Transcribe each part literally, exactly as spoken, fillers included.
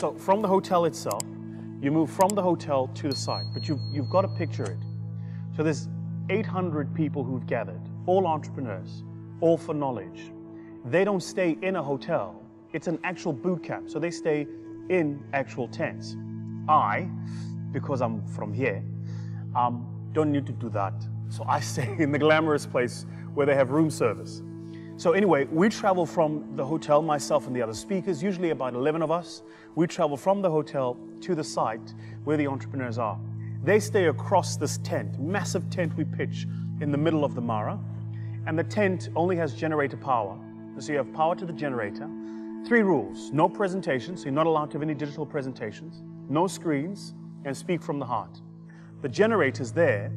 So from the hotel itself, you move from the hotel to the site, but you've, you've got to picture it. So there's eight hundred people who've gathered, all entrepreneurs, all for knowledge. They don't stay in a hotel. It's an actual boot camp, so they stay in actual tents. I, because I'm from here, um, don't need to do that. So I stay in the glamorous place where they have room service. So anyway, we travel from the hotel, myself and the other speakers, usually about eleven of us. We travel from the hotel to the site where the entrepreneurs are. They stay across this tent, massive tent we pitch in the middle of the Mara. And the tent only has generator power. So you have power to the generator. Three rules: no presentations, so you're not allowed to have any digital presentations, no screens, and speak from the heart. The generator's there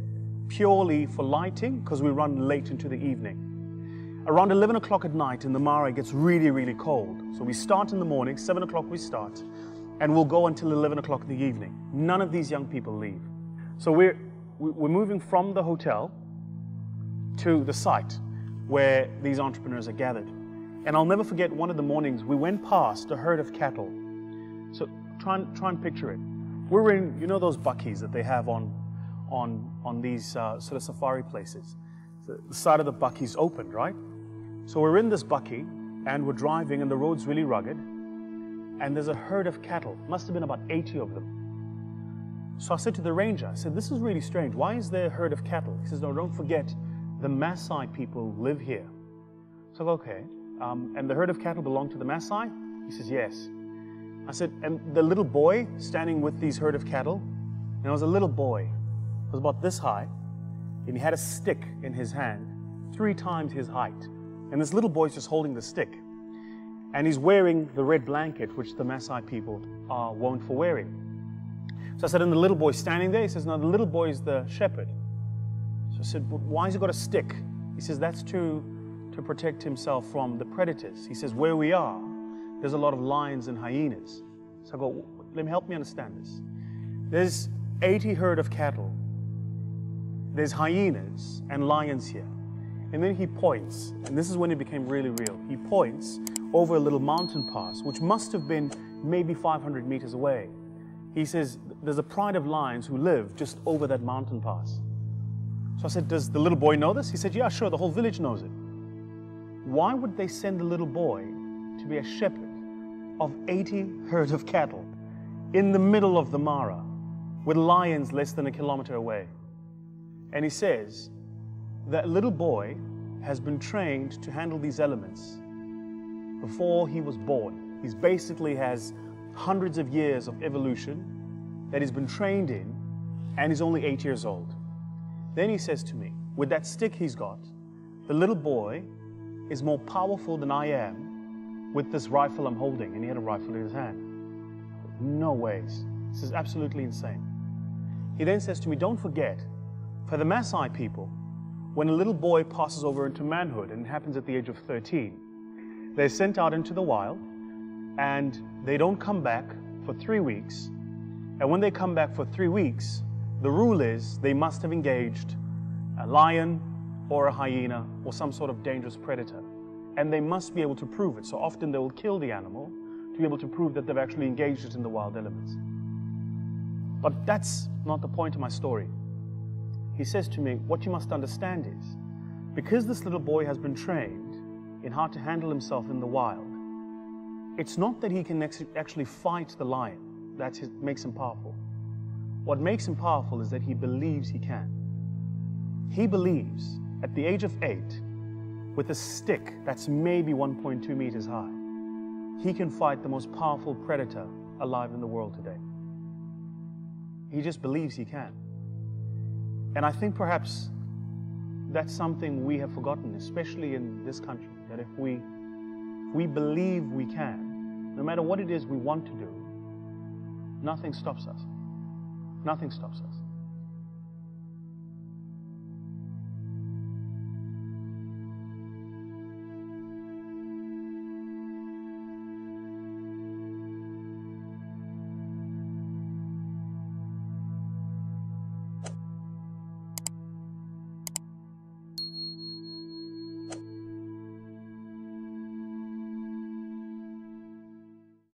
purely for lighting because we run late into the evening. Around eleven o'clock at night in the Mara, it gets really, really cold. So we start in the morning, seven o'clock we start, and we'll go until eleven o'clock in the evening. None of these young people leave. So we're, we're moving from the hotel to the site where these entrepreneurs are gathered. And I'll never forget, one of the mornings, we went past a herd of cattle. So try and, try and picture it. We're in, you know those buckies that they have on, on, on these uh, sort of safari places. So the side of the buckies opened, right? So we're in this bucky and we're driving and the road's really rugged and there's a herd of cattle, must have been about eighty of them. So I said to the ranger, I said, this is really strange. Why is there a herd of cattle? He says, no, don't forget, the Maasai people live here. So I go, okay, um, and the herd of cattle belong to the Maasai? He says, yes. I said, and the little boy standing with these herd of cattle, and it was a little boy, it was about this high, and he had a stick in his hand, three times his height. And this little boy's just holding the stick. And he's wearing the red blanket, which the Maasai people are wont for wearing. So I said, and the little boy's standing there? He says, no, the little boy is the shepherd. So I said, but why has he got a stick? He says, that's to, to protect himself from the predators. He says, where we are, there's a lot of lions and hyenas. So I go, let me help me understand this. There's eighty herd of cattle. There's hyenas and lions here. And then he points, and this is when it became really real. He points over a little mountain pass, which must have been maybe five hundred meters away. He says, there's a pride of lions who live just over that mountain pass. So I said, does the little boy know this? He said, yeah, sure, the whole village knows it. Why would they send a little boy to be a shepherd of eighty herd of cattle in the middle of the Mara with lions less than a kilometer away? And he says, that little boy has been trained to handle these elements before he was born. He basically has hundreds of years of evolution that he's been trained in, and he's only eight years old. Then he says to me, with that stick he's got, the little boy is more powerful than I am with this rifle I'm holding. And he had a rifle in his hand. No ways. This is absolutely insane. He then says to me, don't forget, for the Maasai people, when a little boy passes over into manhood, and it happens at the age of thirteen, they're sent out into the wild and they don't come back for three weeks. And when they come back for three weeks, the rule is they must have engaged a lion or a hyena or some sort of dangerous predator. And they must be able to prove it. So often they will kill the animal to be able to prove that they've actually engaged it in the wild elements. But that's not the point of my story. He says to me, what you must understand is, because this little boy has been trained in how to handle himself in the wild, it's not that he can actually fight the lion. That makes him powerful. What makes him powerful is that he believes he can. He believes, at the age of eight, with a stick that's maybe one point two meters high, he can fight the most powerful predator alive in the world today. He just believes he can. And I think perhaps that's something we have forgotten, especially in this country, that if we, if we believe we can, no matter what it is we want to do, nothing stops us. Nothing stops us.